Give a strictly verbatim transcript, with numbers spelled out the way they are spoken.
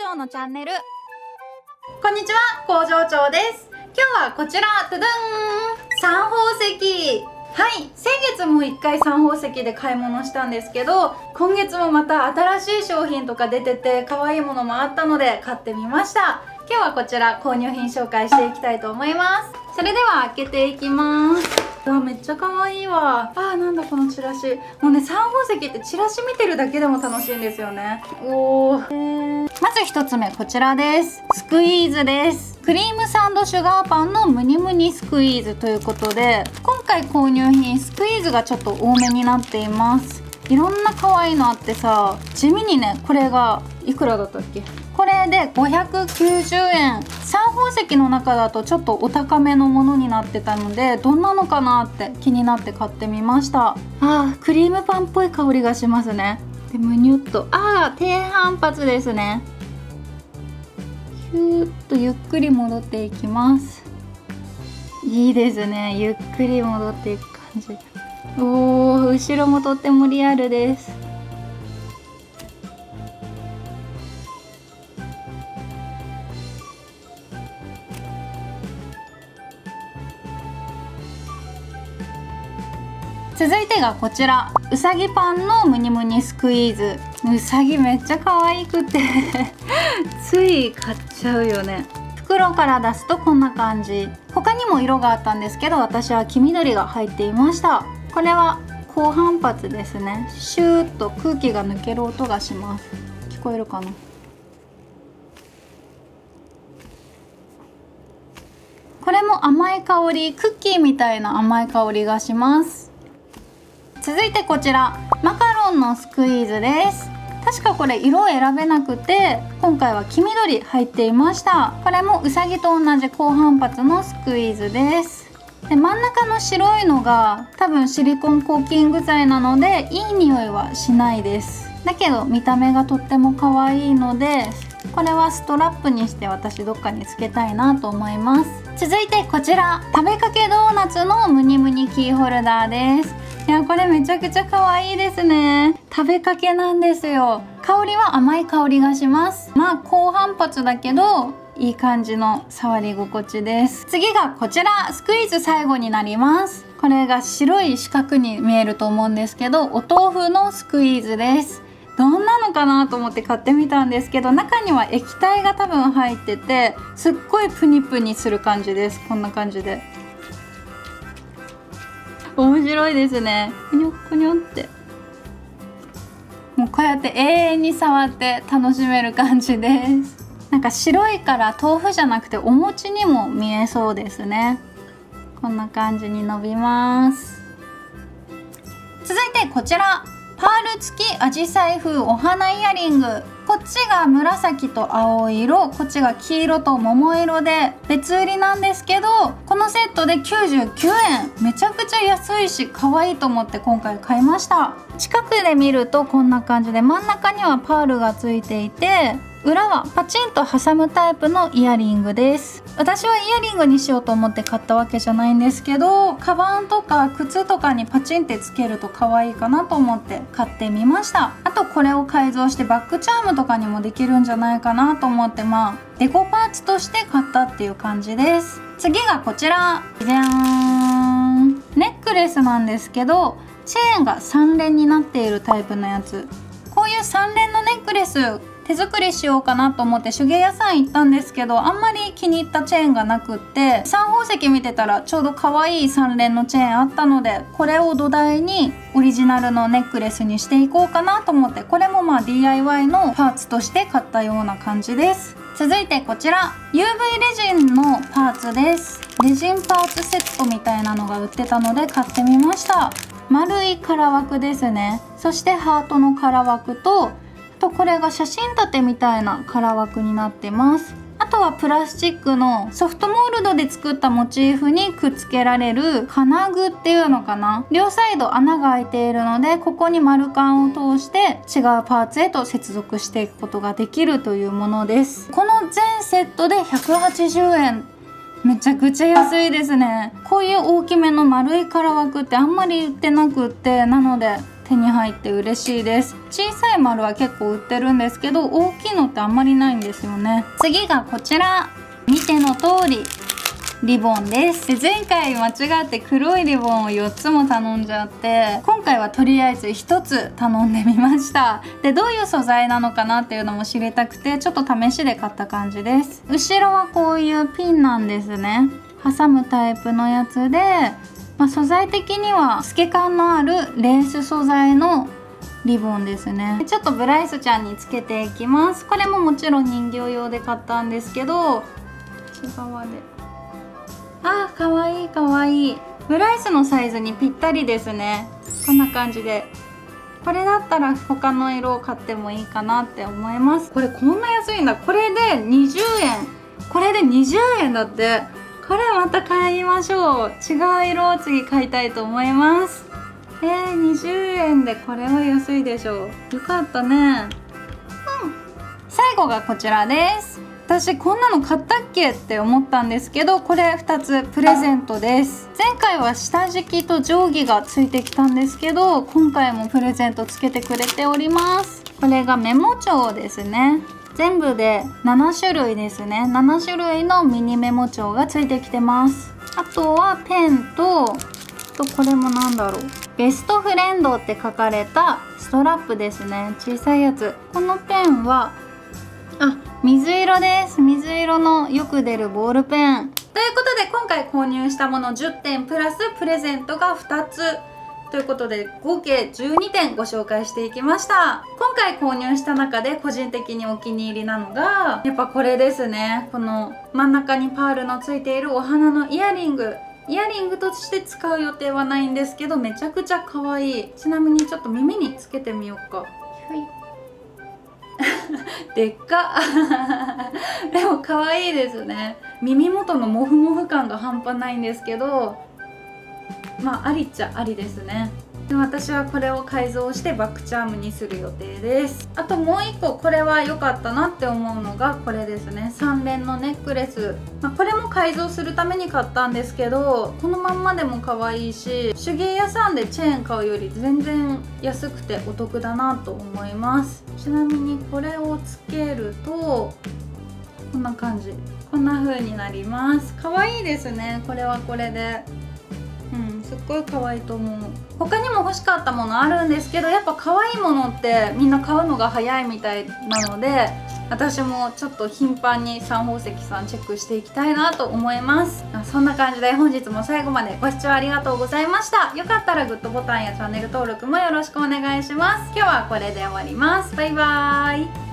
町のチャンネル。こんにちは、工場長です。今日はこちら、トゥドゥン、サン宝石。はい、先月もいっかいサン宝石で買い物したんですけど、今月もまた新しい商品とか出てて可愛いものもあったので買ってみました。今日はこちら購入品紹介していきたいと思います。それでは開けていきます。うわ、めっちゃ可愛いわ。あー、なんだこのチラシ。もうね、サン宝石ってチラシ見てるだけでも楽しいんですよね。おお、えー、まずひとつめこちらです。スクイーズです。クリームサンドシュガーパンのムニムニスクイーズということで、今回購入品スクイーズがちょっと多めになっています。いろんな可愛いのあってさ、地味にね、これがいくらだったっけ。これでごひゃくきゅうじゅうえん。サン宝石の中だとちょっとお高めのものになってたので、どんなのかなって気になって買ってみました。あー、クリームパンっぽい香りがしますね。で、むにゅっと、あー、低反発ですね。ヒューッとゆっくり戻っていきます。いいですね、ゆっくり戻っていく感じ。おー、後ろもとってもリアルです。続いてがこちら、うさぎパンのムニムニスクイーズ。うさぎめっちゃ可愛くてつい買っちゃうよね。袋から出すとこんな感じ。他にも色があったんですけど、私は黄緑が入っていました。これは高反発ですね。シューッと空気が抜ける音がします。聞こえるかな。これも甘い香り、クッキーみたいな甘い香りがします。続いてこちら、マカロンのスクイーズです。確かこれ色を選べなくて、今回は黄緑入っていました。これもうさぎと同じ高反発のスクイーズです。で、真ん中の白いのが多分シリコンコーキング剤なので、いい匂いはしないです。だけど見た目がとっても可愛いので、これはストラップにして私どっかにつけたいなと思います。続いてこちら、食べかけドーナツのムニムニキーホルダーです。いや、これめちゃくちゃ可愛いですね。食べかけなんですよ。香りは甘い香りがします。まあ高反発だけどいい感じの触り心地です。次がこちら、スクイーズ最後になります。これが白い四角に見えると思うんですけど、お豆腐のスクイーズです。どんなのかなと思って買ってみたんですけど、中には液体が多分入ってて、すっごいプニプニする感じです。こんな感じで面白いですね。くにょくにょって、もうこうやって永遠に触って楽しめる感じです。なんか白いから豆腐じゃなくてお餅にも見えそうですね。こんな感じに伸びます。続いてこちら、パール付きアジサイ風お花イヤリング。こっちが紫と青色、こっちが黄色と桃色で別売りなんですけど、このセットできゅうじゅうきゅうえん。めちゃくちゃ安いし可愛いと思って今回買いました。近くで見るとこんな感じで、真ん中にはパールが付いていて、裏はパチンと挟むタイプのイヤリングです。私はイヤリングにしようと思って買ったわけじゃないんですけど、カバンとか靴とかにパチンってつけると可愛いかなと思って買ってみました。あとこれを改造してバッグチャームとかにもできるんじゃないかなと思って、まあデコパーツとして買ったっていう感じです。次がこちら、じゃーん、ネックレスなんですけど、チェーンがさんれんになっているタイプのやつ。こういうさんれんのネックレス手作りしようかなと思って手芸屋さん行ったんですけど、あんまり気に入ったチェーンがなくって、サン宝石見てたらちょうど可愛いさんれんのチェーンあったので、これを土台にオリジナルのネックレスにしていこうかなと思って、これもまあ ディーアイワイ のパーツとして買ったような感じです。続いてこちら、 ユーブイ レジンのパーツです。レジンパーツセットみたいなのが売ってたので買ってみました。丸い空枠ですね。そしてハートの空枠と、とこれが写真立てみたいな空枠になってます。あとはプラスチックのソフトモールドで作ったモチーフにくっつけられる金具っていうのかな、両サイド穴が開いているので、ここに丸カンを通して違うパーツへと接続していくことができるというものです。この全セットでひゃくはちじゅうえん。めちゃくちゃ安いですね。こういう大きめの丸い空枠ってあんまり売ってなくって、なので手に入って嬉しいです。小さい丸は結構売ってるんですけど、大きいのってあんまりないんですよね。次がこちら、見ての通りリボンです。で、前回間違って黒いリボンをよっつも頼んじゃって、今回はとりあえずひとつ頼んでみました。で、どういう素材なのかなっていうのも知りたくて、ちょっと試しで買った感じです。後ろはこういうピンなんですね。挟むタイプのやつで、まあ、素材的には透け感のあるレース素材のリボンですね。ちょっとブライスちゃんにつけていきます。これももちろん人形用で買ったんですけど、こっち側で、あー、かわいいかわいい。ブライスのサイズにぴったりですね。こんな感じで、これだったら他の色を買ってもいいかなって思います。これこんな安いんだ。これでにじゅうえん、これでにじゅうえんだって。これまた買いましょう。違う色を次買いたいと思います。えー、にじゅうえんでこれは安いでしょう。よかったね。うん、最後がこちらです。私こんなの買ったっけって思ったんですけど、これふたつプレゼントです。前回は下敷きと定規がついてきたんですけど、今回もプレゼントつけてくれております。これがメモ帳ですね。全部でななしゅるいですね。ななしゅるいのミニメモ帳がついてきてます。あとはペンと、とこれもなんだろう、ベストフレンドって書かれたストラップですね。小さいやつ。このペンはあ、水色です。水色のよく出るボールペン。ということで、今回購入したものじゅってんプラスプレゼントがふたつ。ということで、合計じゅうにてんご紹介していきました。今回購入した中で個人的にお気に入りなのが、やっぱこれですね。この真ん中にパールのついているお花のイヤリング。イヤリングとして使う予定はないんですけど、めちゃくちゃ可愛い。ちなみにちょっと耳につけてみようか。はい。でっかでも可愛いですね。耳元のモフモフ感が半端ないんですけど、まあありっちゃありですね。で、私はこれを改造してバックチャームにする予定です。あともういっこ、これは良かったなって思うのがこれですね。三連のネックレス、まあ、これも改造するために買ったんですけど、このまんまでも可愛いし、手芸屋さんでチェーン買うより全然安くてお得だなと思います。ちなみにこれをつけるとこんな感じ、こんな風になります。可愛いですね。これはこれで、うん、すっごい可愛いと思う。他にも欲しかったものあるんですけど、やっぱ可愛いものってみんな買うのが早いみたいなので、私もちょっと頻繁にサン宝石さんチェックしていきたいなと思います。そんな感じで本日も最後までご視聴ありがとうございました。よかったらグッドボタンやチャンネル登録もよろしくお願いします。今日はこれで終わります。バイバーイ。